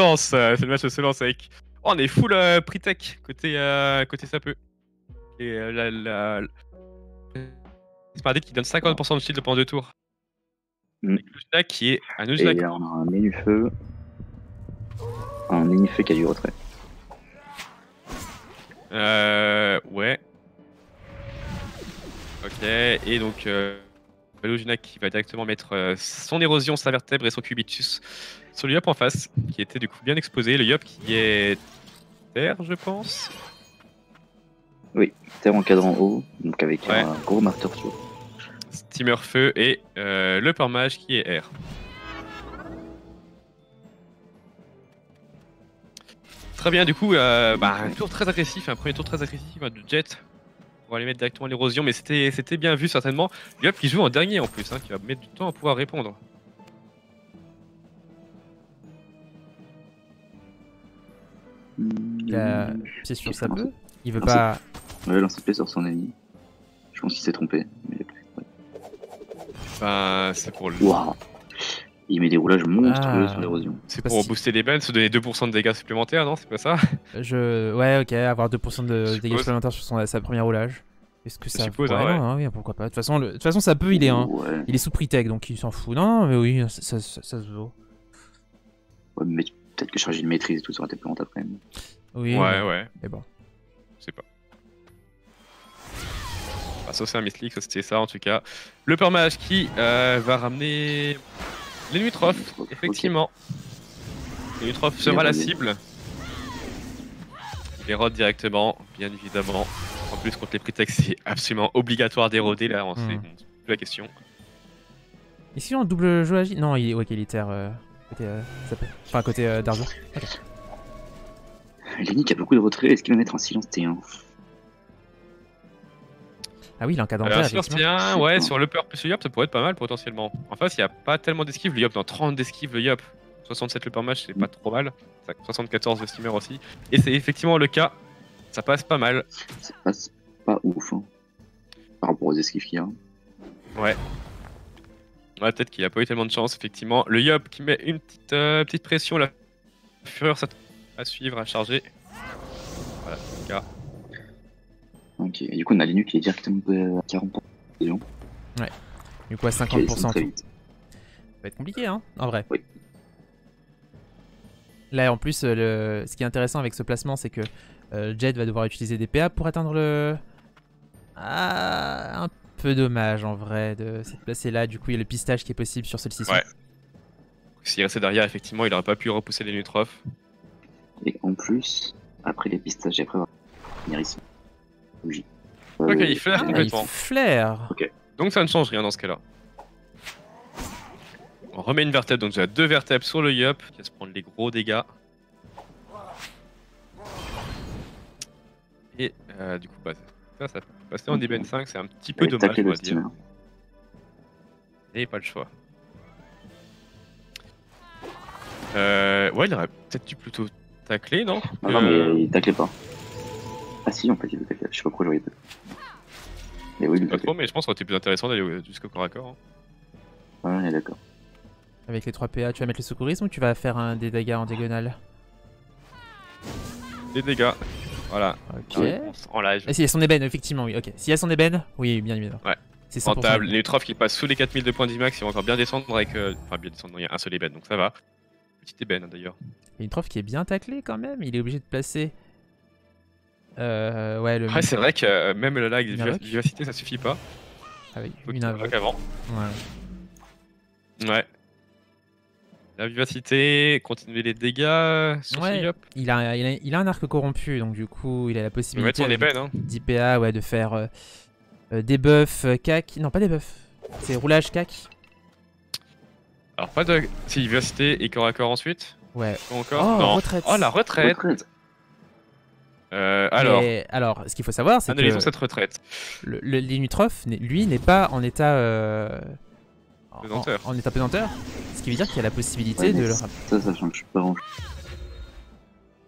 lance, c'est le match se lance avec... Oh, on est full pre-tech côté, côté Sapeuh. Et c'est Mardit qui donne 50% de shield pendant 2 tours. Nuzunac qui est un Nuzunac. Et on a un Ménufeu. Un Ménufeu qui a du retrait. Ouais. Ok, et donc Ouginak qui va directement mettre son érosion, sa vertèbre et son cubitus sur le Yop en face, qui était du coup bien exposé. Le Yop qui est terre, je pense. Oui, terre en cadran haut, donc avec un gros marteau sur. Steamer feu et le Upermage qui est air. Très bien, du coup, un tour très agressif, un premier tour très agressif de Jet. On va aller mettre directement l'érosion, mais c'était bien vu certainement. Yop qui joue en dernier en plus, hein, qui va mettre du temps à pouvoir répondre. Il a pied sur Sapeuh. Il veut pas... Il a lancé pied sur son ennemi. Je pense qu'il s'est trompé. Mais... Ouais. Bah, c'est pour le... Wow. Il met des roulages monstrueux sur l'érosion. C'est pour booster les bans, se donner 2% de dégâts supplémentaires, non? C'est pas ça? Ouais, ok, avoir 2% de dégâts supplémentaires sur sa première roulage. Est-ce que ça... Suppose, ouais, hein, ouais. Oui, pourquoi pas. De toute façon, Sapeuh, il est il est sous pre-tech, donc il s'en fout. Non, mais oui, ça se vaut. Ouais, mais peut-être que charger une maîtrise et tout, ça aurait été plus lente après. Oui, ouais. Mais bon. Je sais pas. Bah, ça, c'est un misclick, ça c'était ça en tout cas. Le Upermage qui va ramener... L'Enutrof, effectivement. L'Enutrof sera la cible. L'érode directement, bien évidemment. En plus, contre les prétextes, c'est absolument obligatoire d'éroder. Là, on sait la question. Et si on double jeu agile? Non, il est qualitaire. Côté enfin, côté d'argent. Okay. Lénic a beaucoup de retraits. Est-ce qu'il va mettre en silence T1? Ah oui, il encadre en silence T1, ouais, sur le peur plus le Yop, ça pourrait être pas mal potentiellement. En face, il n'y a pas tellement d'esquive, le Yop, dans 30 d'esquive, le Yop. 67 le Upermage, c'est pas trop mal. 74 le Steamer aussi. Et c'est effectivement le cas, ça passe pas mal. Ça passe pas ouf, hein. Par rapport aux esquives qu'il y a. Ouais. Ouais, peut-être qu'il a pas eu tellement de chance, effectivement. Le Yop qui met une petite, petite pression, la fureur à suivre, à charger. Voilà, c'est le cas. Ok, et du coup on a Linux qui est directement à 40%. Ouais, du coup à 50%. Okay, tout. Ça va être compliqué, hein, en vrai. Oui. Là en plus, ce qui est intéressant avec ce placement, c'est que Jet va devoir utiliser des PA pour atteindre le... Ah, un peu dommage en vrai de se placer là, du coup il y a le pistage qui est possible sur celui-ci. Ouais. S'il restait derrière, effectivement, il n'aurait pas pu repousser les Nutrof. Et en plus, après les pistages, après Eniripsa. Oui. Ok, il flaire complètement. Il flaire. Okay. Donc ça ne change rien dans ce cas-là. On remet une vertèbre, donc j'ai 2 vertèbres sur le Yop qui va se prendre les gros dégâts. Et du coup, ça peut passer en DBN 5, c'est un petit peu dommage, on va dire. Et pas le choix. Ouais, il aurait peut-être dû plutôt tacler, non? Ah non, mais il taclait pas. Ah si, on peut le tacler, je sais pas pourquoi j'aurais pas. Mais oui, pas trop, mais je pense que ça aurait été plus intéressant d'aller jusqu'au corps à corps. Hein. Ouais, on est d'accord. Avec les 3 PA, tu vas mettre le secourisme ou tu vas faire des dégâts en diagonale? Des dégâts, voilà. Ok. Ouais, en live. Ah, si, il y a son ébène, effectivement, oui. Ok. S'il y a son ébène, oui, bien évidemment. Ouais. C'est rentable. Les trophes qui passent sous les 4000 de points d'Imax, ils vont encore bien descendre avec. Enfin, bien descendre, il y a un seul ébène, donc ça va. Petite ébène d'ailleurs. Une trophe qui est bien taclée quand même, il est obligé de placer. Ouais, c'est vrai que même le lag de vivacité ça suffit pas. Avec une invoque avant. Ouais. La vivacité, continuer les dégâts. Sur Yop. Il a un arc corrompu, donc du coup il a la possibilité d'IPA, ouais, de faire des buffs cac. Non, pas des buffs, c'est roulage cac. Alors, pas de. C'est vivacité et corps à corps ensuite. Ouais. Encore. Oh, non. Retraite. Oh, la retraite. Alors, ce qu'il faut savoir, c'est que cette retraite. L'Enutrof, lui, n'est pas en état en état pesanteur, ce qui veut dire qu'il y a la possibilité de le rapprocher. Ça change pas grand-chose.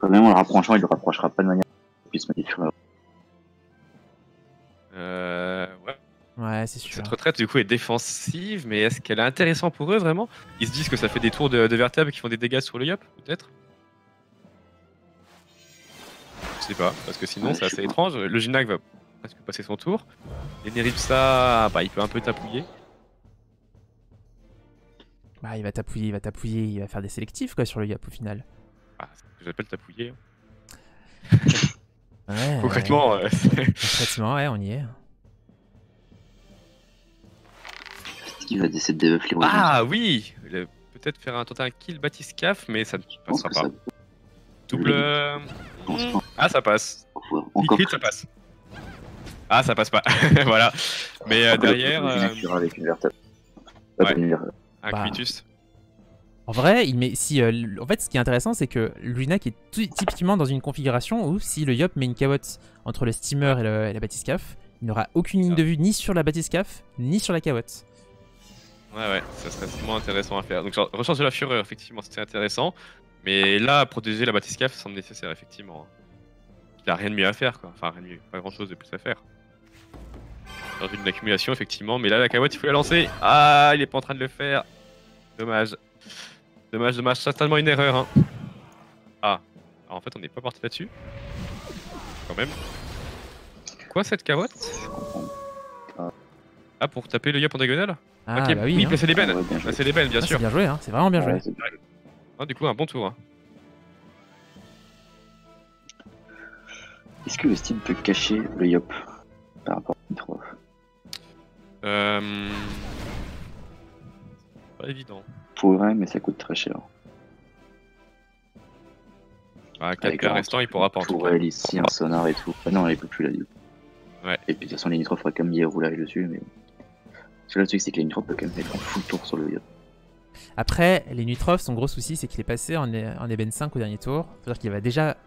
Quand même en le rapprochant, il le rapprochera pas de manière à puisse manipuler. Ouais, c'est sûr. Cette retraite, du coup, est défensive, mais est-ce qu'elle est intéressante pour eux, vraiment? Ils se disent que ça fait des tours de vertèbres qui font des dégâts sur le Yop, peut-être? sais pas, parce que sinon c'est assez étrange. Le Ouginak va presque passer son tour. Eniripsa, bah il peut un peu tapouiller. Bah il va tapouiller, il va faire des sélectifs quoi sur le Yop au final. Ah, c'est ce que j'appelle tapouiller. Ouais, concrètement, concrètement, ouais, on y est. Il va essayer de débuffer les Ouginak. Ah oui, peut-être faire un tenter un kill Bathyscaphe, mais ça ne passera pas. Double. Ah, ça passe. Encore. Crit, ça passe. Ah, ça passe pas. Voilà. Mais derrière. Avec une vertèbre. Ouais. Un Quitus. En vrai, il met. Si, en fait, ce qui est intéressant, c'est que Ouginak est typiquement dans une configuration où si le Yop met une cabotte entre le Steamer et, la Bathyscaphe, il n'aura aucune ligne de vue ni sur la Bathyscaphe ni sur la cabotte. Ouais, ouais, ça serait vraiment intéressant à faire. Donc, genre, recharge de la fureur, effectivement, c'était intéressant. Mais là, protéger la Bathyscaphe semble nécessaire, effectivement. Il a rien de mieux à faire, quoi. Enfin, rien de mieux, pas grand chose de plus à faire. Dans une accumulation, effectivement. Mais là, la cabotte, il faut la lancer. Ah, il est pas en train de le faire. Dommage. Dommage, dommage. Certainement une erreur, hein. Ah, alors, en fait, on n'est pas parti là-dessus. Quand même. Quoi, cette cabotte? Ah, pour taper le Yop en diagonale? Ah, ok, bah oui, placer des bennes, bien sûr. C'est bien joué, hein. C'est vraiment bien joué. Ah, du coup, un bon tour. Hein. Est-ce que le Steam peut cacher le Yop par rapport à Enutrof? Pas évident. Pourrait, mais ça coûte très cher. Ah, 4 cas restant, il pourra pas en tout cas. Il ici un sonar et tout. Ah non, il peut plus la Yop. Ouais. Et puis de toute façon, Enutrof aurait quand même mis un roulage dessus, mais. Le truc, c'est que les Enutrof peuvent quand même mettre un full tour sur le Yop. Après, les Enutrof, son gros souci, c'est qu'il est passé en ébène 5 au dernier tour. C'est-à-dire qu'il va déjà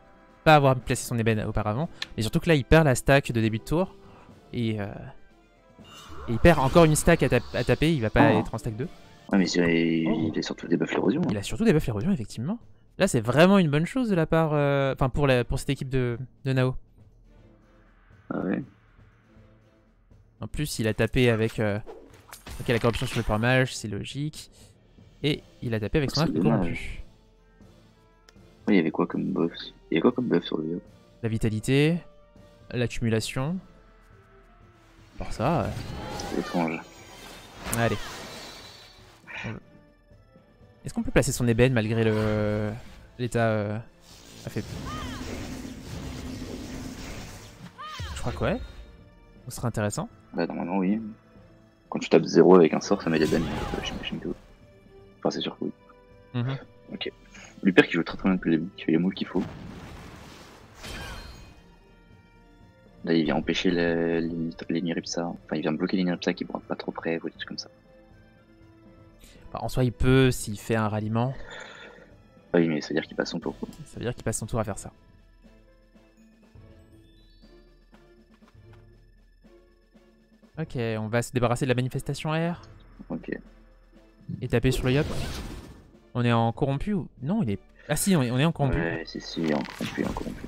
pas avoir placé son ébène auparavant. Mais surtout que là, il perd la stack de début de tour. Et il perd encore une stack à taper. Il va pas être en stack 2. Ouais, mais il a surtout débuff l'érosion. Il a surtout débuff l'érosion, effectivement. Là, c'est vraiment une bonne chose de la part. Enfin, pour cette équipe de Nao. Ah ouais. En plus, il a tapé avec. Ok, la corruption sur le Upermage, c'est logique. Et il a tapé avec son arc corrompu. Oui, il y avait quoi comme buff? Il y avait quoi comme buff sur le Yop? La vitalité, l'accumulation. Pour ça. C'est étrange. Allez. Est-ce qu'on peut placer son ébène malgré le l'état affaibli? Je crois que ouais. Ce serait intéressant. Bah, normalement, oui. Quand tu tapes 0 avec un sort, ça met des bannes. J'imagine que oui. Enfin, c'est sûr que oui. Ok. L'Uper qui joue très bien depuis le début, qui fait les moves qu'il faut. Là, il vient empêcher l'Eniripsa. Enfin, il vient bloquer l'Eniripsa qui ne prend pas trop près, ou des trucs comme ça. Bah, en soi, il peut s'il fait un ralliement. Ah oui, mais ça veut dire qu'il passe son tour. Quoi. Ça veut dire qu'il passe son tour à faire ça. Ok, on va se débarrasser de la manifestation air. Ok. Et taper sur le Yop. On est en corrompu ou... Non, il est... Ah si, on est en corrompu. Ouais, si, en corrompu,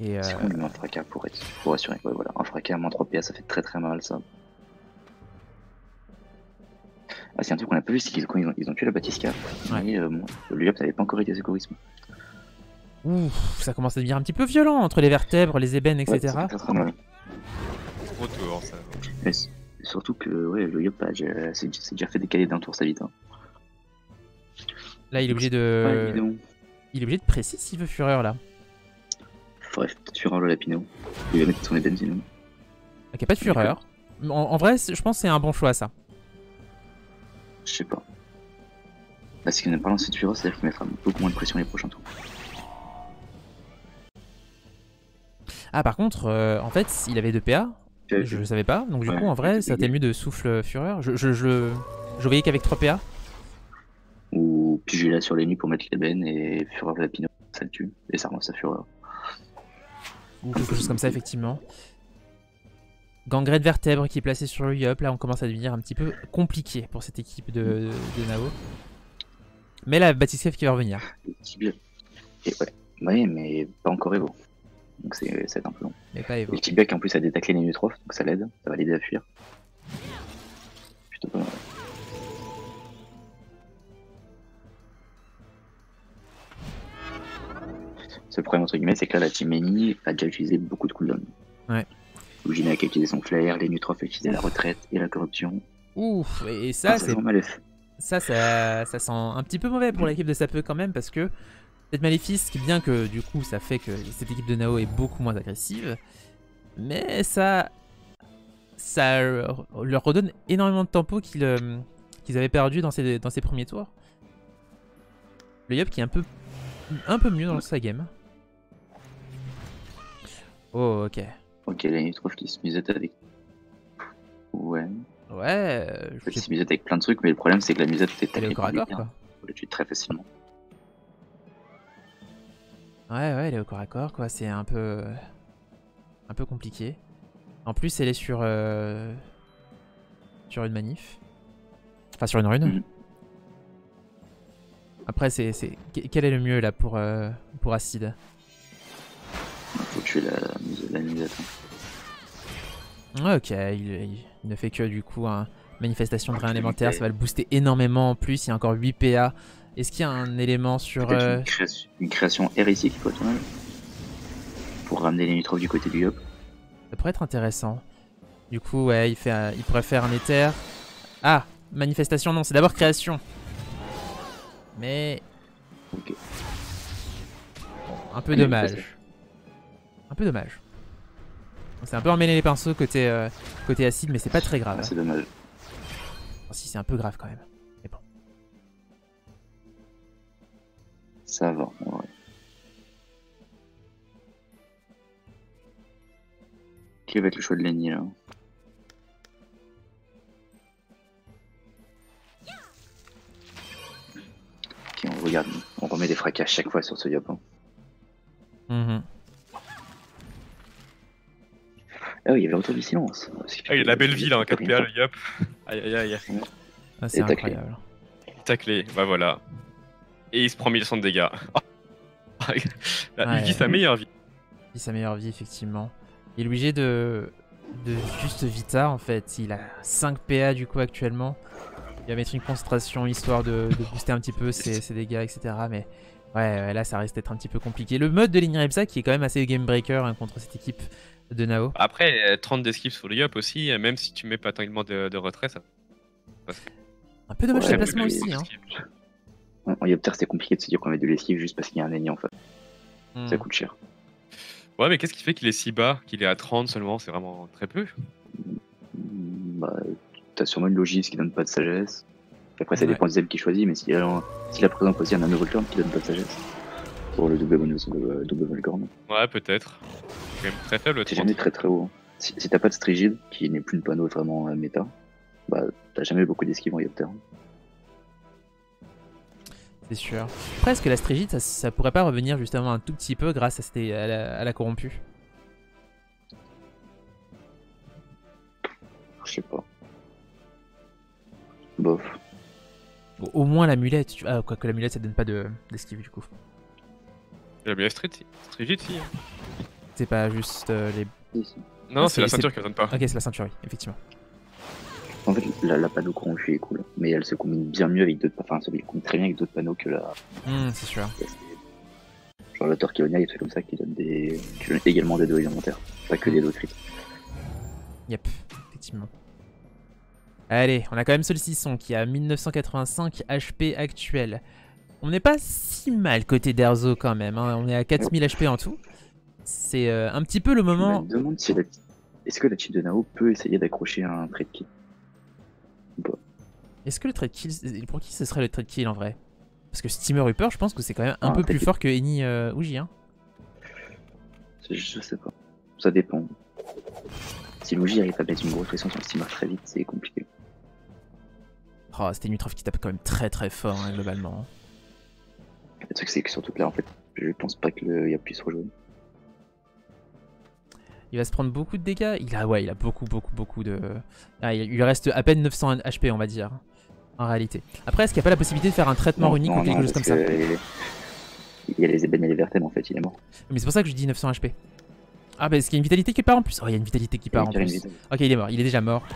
C'est qu'on lui met un fracas pour assurer. Ouais, voilà, un fracas à moins 3 PA, ça fait très mal, ça. Ah, c'est un truc qu'on a pas vu, c'est qu'ils ont tué la Bathyscaphe. Ouais. Mais bon, le Yop n'avait pas encore été secourisme. Ouh, ça commence à devenir un petit peu violent entre les vertèbres, les ébènes, etc. Ouais, retour, ça. Mais surtout que ouais, le Yop s'est déjà fait décaler d'un tour sa vite. Hein. Là, il est obligé de. Ouais, il est obligé de presser s'il veut Fureur là. Faudrait peut-être Fureur le Lapino. Il va mettre son ébène sinon. Ok, pas de Fureur. En vrai, je pense que c'est un bon choix ça. Je sais pas. Parce qu'il n'a pas lancé de Fureur, c'est-à-dire qu'il mettra beaucoup moins de pression les prochains tours. Ah par contre, en fait, il avait 2 PA, je le savais pas, donc du coup en vrai, ça t'est mieux de souffle fureur. Je voyais qu'avec 3 PA. Ou piger là sur les nuits pour mettre l'ébène et fureur de la pino, ça le tue, et ça relance sa fureur. Ou quelque chose comme ça, effectivement. Gangrène de vertèbre qui est placée sur le Yop, là on commence à devenir un petit peu compliqué pour cette équipe de Nao. Mais là, Bathyscaphe qui va revenir. Et ouais, ouais, mais pas encore Evo. Donc c'est un peu long. Mais pas évoqué. Le tibia qui en plus a détaclé les Enutrof, donc ça l'aide, ça va l'aider à fuir. Plutôt pas mal. seul problème entre guillemets, c'est que là la team Eni a déjà utilisé beaucoup de cooldowns. Ouais. Ouginak a utilisé son flair, Enutrof a utilisé la retraite et la corruption. Ouf, et ça c'est ça sent un petit peu mauvais pour l'équipe de Sapeuh quand même, parce que cette maléfice, bien que du coup ça fait que cette équipe de Nao est beaucoup moins agressive, mais ça leur redonne énormément de tempo qu'ils avaient perdu dans ces premiers tours. Le Yop qui est un peu mieux dans sa game. Oh, ok. Ok, là il trouve qu'il se musette avec... Ouais. Ouais... Il se musette avec plein de trucs, mais le problème c'est que la musette est allée au corps à corps. On le tue très facilement. Ouais, ouais, elle est au corps à corps, quoi. C'est un peu compliqué. En plus, elle est sur... sur une manif. Enfin, sur une rune. Mm-hmm. Après, quel est le mieux là pour Acid? Faut tuer la musette. Ok, il ne fait que du coup une manifestation de rien élémentaire, ça va le booster énormément en plus, il y a encore 8 PA. Est-ce qu'il y a un élément sur... une création R ici qu'il faut tourner pour ramener les Enutrof du côté du Yop. Ça pourrait être intéressant. Du coup, ouais, il pourrait faire un éther. Ah, manifestation, non, c'est d'abord création. Mais... Ok. Bon, un peu dommage. Un peu dommage. On s'est un peu emmêlé les pinceaux côté acide, mais c'est pas très grave. Ah, c'est dommage. Enfin, si, c'est un peu grave quand même. Mais bon. Ça va, en vrai. Qui va être le choix de Lenny là? Regarde, on remet des fracas à chaque fois sur ce Yop. Ah oui, il y avait autour du silence. Ah, il y a la belle ville, hein, 4 PA le Yop. Aïe aïe aïe. Ah, c'est incroyable. Taclé, bah voilà. Et il se prend 1100 de dégâts. Il vit sa meilleure vie. Il vit sa meilleure vie, effectivement. Il est obligé de juste Vita en fait. Il a 5 PA du coup actuellement. Il va mettre une concentration histoire de booster un petit peu ses dégâts, etc. Mais ouais, là ça risque d'être un petit peu compliqué. Le mode de l'Eniripsa qui est quand même assez game breaker hein, contre cette équipe de Nao. Après, 30 d'esquive sur le Yop aussi, même si tu mets pas tellement de retrait, ça. Parce que... Un peu dommage le placement aussi. Hein. En Yopter, c'est compliqué de se dire qu'on met de l'esquive juste parce qu'il y a un ennemi en face. Fait. Ça coûte cher. Ouais, mais qu'est-ce qui fait qu'il est si bas, qu'il est à 30 seulement? C'est vraiment très peu. Bah. T'as sûrement une logique qui donne pas de sagesse. Après, ça dépend des ailes qu'il choisit, mais s'il a présent aussi un Volcorn qui donne pas de sagesse. Pour le double bonus ou le double Volcorn. Ouais, peut-être. C'est quand même très faible. C'est jamais très très haut. Si t'as pas de Strigid, qui n'est plus une panneau vraiment méta, bah t'as jamais beaucoup d'esquive en Yopter. C'est sûr. Presque la Strigid, ça pourrait pas revenir justement un tout petit peu grâce à la corrompue. Je sais pas. Bof. Bon, au moins l'amulette, tu... ah, quoi que l'amulette ça donne pas d'esquive du coup. L'amulette Strigid si. C'est pas juste les... Non, c'est la ceinture qui donne pas. Ok, c'est la ceinture, oui, effectivement. En fait, la panneau corrompue est cool, mais elle se combine bien mieux avec d'autres... Enfin, elle se combine très bien avec d'autres panneaux que la... c'est sûr. Genre la Torquionia, il y a des trucs comme ça qui donnent également des dos élémentaires, pas que des dos critiques. Yep, effectivement. Allez, on a quand même Solsisson qui a 1985 HP actuel. On n'est pas si mal côté d'Erzo quand même, hein. On est à 4000 HP en tout. C'est un petit peu le moment... Je me demande si est-ce que la team de Nao peut essayer d'accrocher un trade kill. Bon. Est-ce que le trade kill... Pour qui ce serait le trade kill en vrai? Parce que Steamer Upper, je pense que c'est quand même un peu plus fort que Eni Ouji. Hein. Je sais pas, ça dépend. Si Ouji arrive à mettre une grosse pression sur le Steamer très vite, c'est compliqué. Oh, c'était Enutrof qui tape quand même très très fort hein, globalement. Le truc c'est que surtout que là en fait, je pense pas que le Yop puisse rejouer. Il va se prendre beaucoup de dégâts, il a beaucoup de... Ah, il lui reste à peine 900 HP on va dire, en réalité. Après est-ce qu'il n'y a pas la possibilité de faire un traitement runique ou quelque chose comme ça? Il y a les ébènes et les vertèbres en fait, il est mort. Mais c'est pour ça que je dis 900 HP. Ah bah est-ce qu'il y a une vitalité qui part en plus? Oh il y a une vitalité qui part en plus. Ok il est mort, il est déjà mort,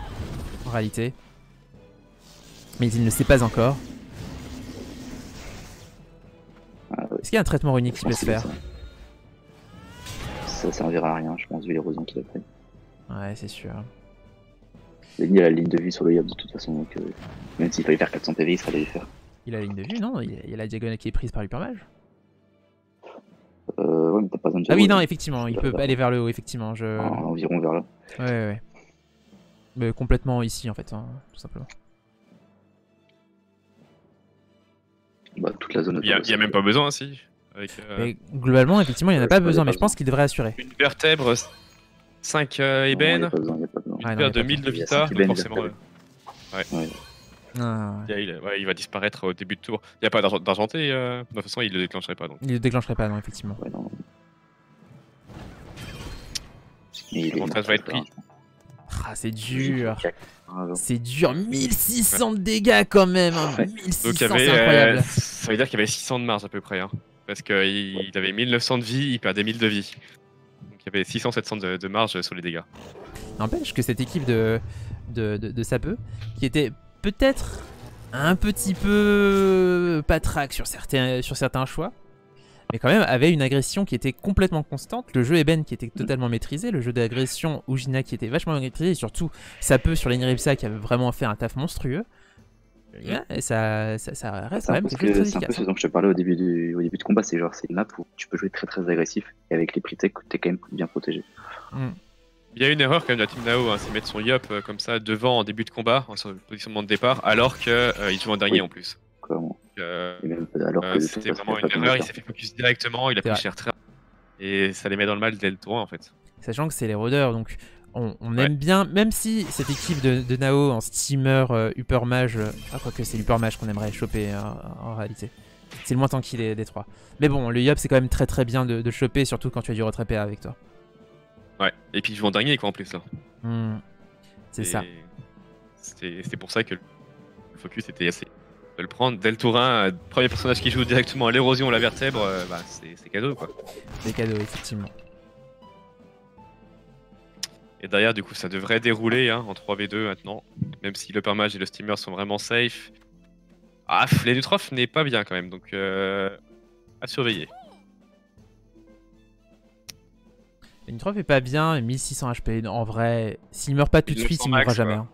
en réalité. Mais il ne le sait pas encore. Ah, ouais. Est-ce qu'il y a un traitement runique qui peut se faire? ça servira à rien, je pense, vu les raisons qu'il a pris. Ouais, c'est sûr. Il a la ligne de vue sur le Yop de toute façon, donc même s'il fallait faire 400 PV, il fallait les faire. Il a la ligne de vue, non? Il y a la diagonale qui est prise par l'Upermage. Ouais, mais t'as pas besoin de... Ah oui, non, effectivement, il peut aller vers le haut, effectivement. Environ vers là. Ouais, ouais. Mais complètement ici, en fait, hein, tout simplement. Bah, toute la zone. Il n'y a même pas besoin, si. Avec, globalement, effectivement, il n'y en a pas besoin, mais je pense qu'il devrait assurer. Une vertèbre, 5 ébène, une paire de 1000 de vita, forcément. Ouais. Ouais. Ah, ouais. Il va disparaître au début de tour. Il n'y a pas d'argenté, de toute façon il le déclencherait pas. Donc. Il le déclencherait pas, non, effectivement. Ouais, non. L'avantage va être pris. Ah, c'est dur. C'est dur, 1600 de dégâts quand même. Hein. Ouais. 1600, donc, il y avait, incroyable. Ça veut dire qu'il y avait 600 de marge à peu près. Hein, parce qu'il il avait 1900 de vie, il perdait 1000 de vie. Donc il y avait 600-700 de marge sur les dégâts. N'empêche que cette équipe de Sapeuh, qui était peut-être un petit peu patraque sur certains choix, mais quand même avait une agression qui était complètement constante, le jeu Eben qui était totalement maîtrisé, le jeu d'agression Ouginak qui était vachement maîtrisé, et surtout Sapeuh sur l'Eniripsa qui avait vraiment fait un taf monstrueux. Yeah, et ça reste quand même très efficace. C'est un peu ce dont je te parlais au début de combat, c'est genre c'est une map où tu peux jouer très très agressif, et avec les prix tech t'es quand même bien protégé. Mm. Il y a une erreur quand même de la team Nao, hein, c'est mettre son Yop comme ça devant en début de combat, en positionnement de départ, alors qu'il joue en dernier, oui, en plus. C'était vraiment une erreur, il s'est fait focus directement, il a pris cher très et ça les met dans le mal dès le tour en fait. Sachant que c'est les rôdeurs, donc on aime bien, même si cette équipe de Nao en Steamer, Upermage, quoique c'est l'Upermage qu'on aimerait choper en réalité. C'est le moins tanky des trois. Mais bon, le Yop c'est quand même très très bien de choper, surtout quand tu as du retrait PA avec toi. Ouais, et puis ils jouent en dernier quoi en plus là. Mmh. C'est ça. C'était pour ça que le focus était assez de le prendre. Dès le tour 1, premier personnage qui joue directement à l'érosion, la vertèbre, bah c'est cadeau quoi. C'est cadeau effectivement. Et derrière du coup ça devrait dérouler hein, en 3v2 maintenant. Même si le Upermage et le Steamer sont vraiment safe. Ah, l'Enutrof n'est pas bien quand même, donc à surveiller. Enutrof est pas bien, 1600 HP, en vrai, s'il meurt pas tout de suite, il mourra jamais. Hein.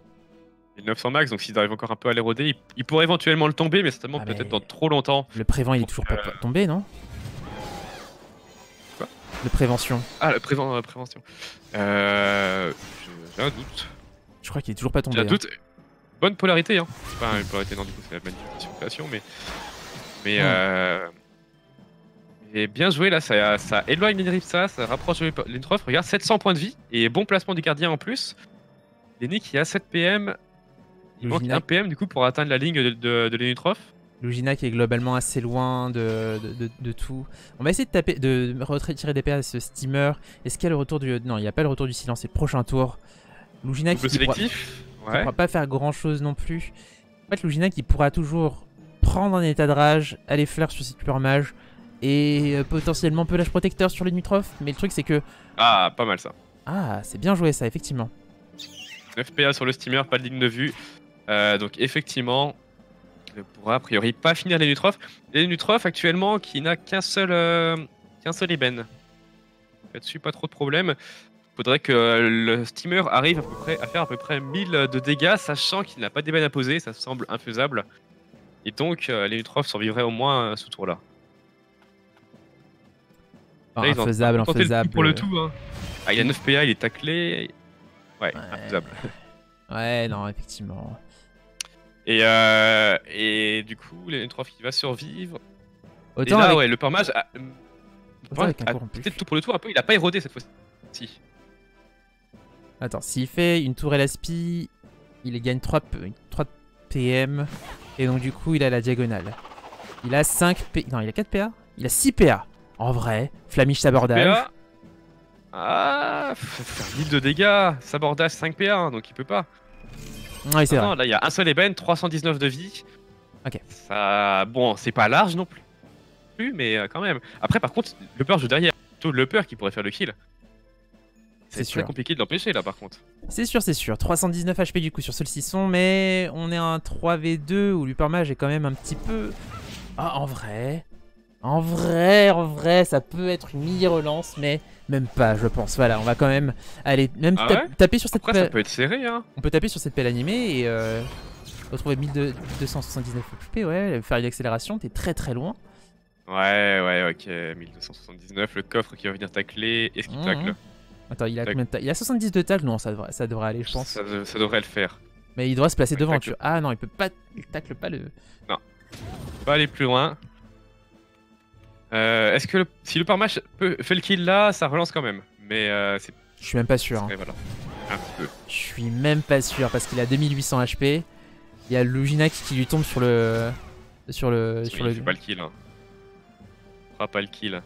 1900 max, donc s'il arrive encore un peu à l'éroder, il pourrait éventuellement le tomber, mais certainement peut-être dans trop longtemps. Le prévent, il est toujours pas tombé, non? Quoi? Le prévention. Ah, le prévention. J'ai un doute. Je crois qu'il est toujours pas tombé. J'ai un doute. Hein. Bonne polarité, hein. C'est pas une polarité, non, du coup, c'est la manipulation, mais et bien joué là, ça éloigne l'Eniripsa, ça rapproche l'Enutrof, regarde 700 points de vie et bon placement du gardien en plus. Lenny qui a 7 PM, il manque 1 PM du coup pour atteindre la ligne de l'Enutrof. L'Ouginak qui est globalement assez loin de tout. On va essayer de taper, de retirer des PA à ce Steamer. Est-ce qu'il y a le retour du... Non, il n'y a pas le retour du silence, c'est le prochain tour. L'Ouginak qui ne pourra pas faire grand chose non plus. En fait l'Ouginak il pourra toujours prendre un état de rage, aller flair sur ses Upermage. Et potentiellement pelage protecteur sur l'Enutrof, mais le truc c'est que... Ah, pas mal ça. Ah, c'est bien joué ça, effectivement. 9 PA sur le Steamer, pas de ligne de vue. Donc effectivement, il ne pourra a priori pas finir l'Enutrof. L'Enutrof actuellement qui n'a qu'un seul Eben. Là-dessus, pas trop de problème. Il faudrait que le Steamer arrive à faire à peu près 1000 de dégâts, sachant qu'il n'a pas d'Eben à poser, ça semble infaisable. Et donc l'Enutrof survivrait au moins ce tour-là. Là, infaisable. Pour le tout, hein. Ah, il a 9 PA, il est taclé. Ouais, infaisable. Ouais, non, effectivement. Et du coup, l'Enutrof qui va survivre. Autant et là, avec... ouais, le Upermage a peut-être tout pour le tour un peu, il a pas érodé cette fois-ci. Attends, s'il fait une tourelle aspi, il gagne 3 PM. Et donc, du coup, il a la diagonale. Il a 5 PA. Non, il a 4 PA. Il a 6 PA. En vrai, Flamish sabordage. Ah, faire 1000 de dégâts, sabordage 5 PA, hein, donc il peut pas. Ouais, c'est vrai. Là, il y a un seul Eben, 319 de vie. Ok. Ça, bon, c'est pas large non plus, mais quand même. Après, par contre, le peur joue derrière. Plutôt le peur qui pourrait faire le kill. C'est très compliqué de l'empêcher là, par contre. C'est sûr, c'est sûr. 319 HP du coup sur ce Sisson, mais on est à un 3v2 où l'Upermage est quand même un petit peu. Ah, en vrai. En vrai, ça peut être une mini-relance, mais même pas, je pense. Voilà, on va quand même aller même taper sur cette paix. Ça peut être serré, hein. On peut taper sur cette pelle animée et retrouver 1279 XP, ouais, faire une accélération, t'es très loin. Ouais, ok, 1279, le coffre qui va venir tacler, est-ce qu'il tacle? Attends, il a combien de tacles? Il a 70 de tacles? Non, ça devrait aller, je pense. Ça devrait le faire. Mais il devrait se placer devant, tu... Ah non, il peut pas... Il tacle pas le... Non, il peut pas aller plus loin. Est-ce que si le parmage fait le kill là, ça relance quand même? Mais c'est... Je suis même pas sûr. Hein. Voilà. Un petit peu. Je suis même pas sûr parce qu'il a 2800 HP. Il y a Ouginak qui lui tombe sur le... Il fait pas le kill. Hein. Il fera pas le kill.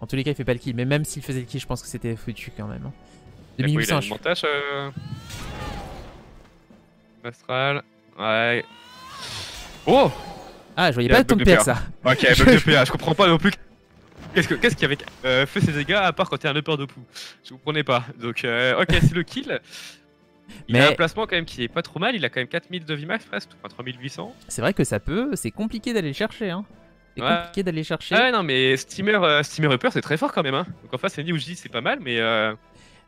En tous les cas, il fait pas le kill. Mais même s'il faisait le kill, je pense que c'était foutu quand même. Hein. 2800 HP. Astral. Ouais. Oh! Ah, je voyais pas ton PA ça. Ok, bug de PA, je comprends pas non plus. Qu'est-ce qui avait fait ces dégâts à part quand t'es un upper de pou? Je comprenais pas. Donc, ok, c'est le kill. Il a un placement quand même qui est pas trop mal. Il a quand même 4000 de Vimax presque, enfin 3800. C'est vrai que ça peut, c'est compliqué d'aller le chercher. Hein. C'est compliqué d'aller chercher. Ah, non, mais Steamer upper, c'est très fort quand même. Hein. Donc en face, Nioji, c'est pas mal, mais.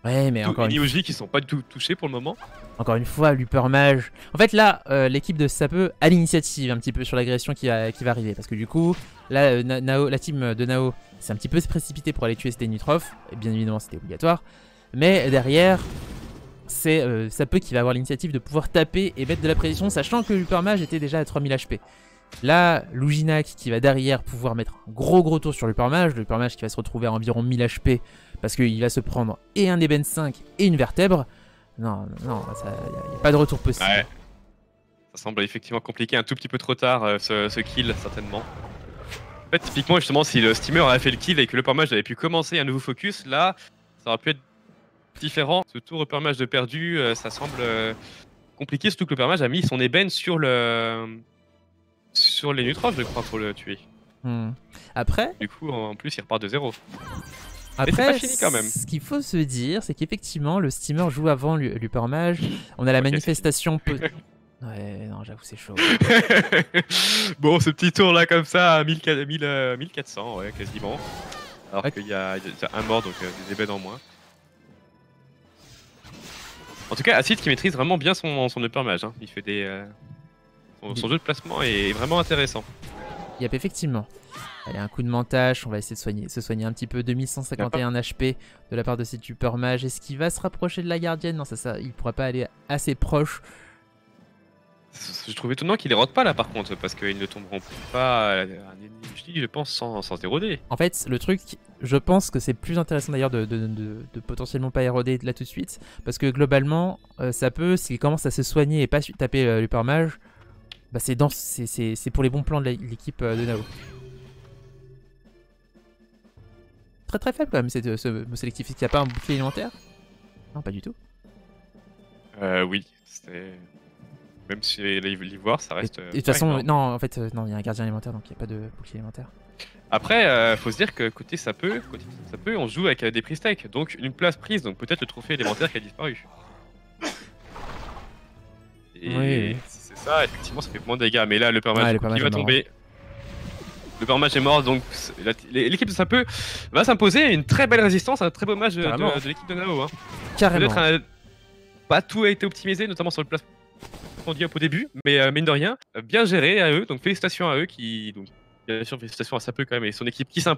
Ouais, mais encore une fois, qui sont pas du tout touchés pour le moment. Encore une fois, l'Upermage. En fait, là, l'équipe de Sapeuh a l'initiative un petit peu sur l'agression qui va arriver. Parce que du coup, là, Nao, la team de Nao s'est un petit peu précipitée pour aller tuer cet Enutrof. Bien évidemment, c'était obligatoire. Mais derrière, c'est Sapeuh qui va avoir l'initiative de pouvoir taper et mettre de la pression, sachant que l'Upermage était déjà à 3000 HP. Là, Ouginak qui va derrière pouvoir mettre un gros tour sur l'Upermage. L'Upermage qui va se retrouver à environ 1000 HP. Parce qu'il va se prendre et un ébène 5 et une vertèbre. Non, il n'y a pas de retour possible. Ouais. Ça semble effectivement compliqué, un tout petit peu trop tard ce kill, certainement. En fait, typiquement, justement, si le Steamer avait fait le kill et que le Upermage avait pu commencer un nouveau focus, là, ça aurait pu être différent. Ce tour Upermage de perdu, ça semble compliqué, surtout que le Upermage a mis son ébène sur l'Enutrof, je crois, pour le tuer. Après... Du coup, en plus, il repart de zéro. Après, quand même. Ce qu'il faut se dire, c'est qu'effectivement, le Steamer joue avant l'Upermage. On a la manifestation... Ouais, non, j'avoue, c'est chaud. Bon, ce petit tour-là, comme ça, à 1400, ouais, quasiment. Alors qu'il y a un mort, donc des ébènes en moins. En tout cas, Acid qui maîtrise vraiment bien son Upermage. Hein. Il fait des... son jeu de placement est vraiment intéressant. Yep, effectivement. Allez, un coup de mentache, on va essayer de se soigner un petit peu. 2151 HP de la part de cet Upermage. Est-ce qu'il va se rapprocher de la gardienne? Non, ça, il pourra pas aller assez proche. Je trouve étonnant qu'il les rentre pas là par contre, parce qu'ils ne tomberont pas à un ennemi, je pense, sans éroder. En fait, le truc, je pense que c'est plus intéressant d'ailleurs de potentiellement pas éroder là tout de suite, parce que globalement, s'il commence à se soigner et pas taper l'Upermage, bah c'est pour les bons plans de l'équipe de Nao. Très faible quand même ce sélectif. Est-ce qu'il n'y a pas un bouclier élémentaire? Non, pas du tout. Oui, c'était... Même si l'ivoire, ça reste... Et de toute façon, non, en fait, non, il y a un gardien élémentaire, donc il n'y a pas de bouclier élémentaire. Après, faut se dire que côté Sapeuh, on joue avec des prises tech, donc une place prise, donc peut-être le trophée élémentaire qui a disparu. Et oui. Si c'est ça, effectivement, ça fait moins de dégâts, mais là, l'Upermage va tomber. Le Upermage est mort, donc l'équipe de Sapeuh va s'imposer. Une très belle résistance, un très beau match de l'équipe de Nao. Hein. Carrément. Pas tout a été optimisé, notamment sur le placement au début, mais mine de rien, bien géré à eux. Donc félicitations à eux, bien sûr félicitations à Sapeuh quand même et son équipe qui s'impose.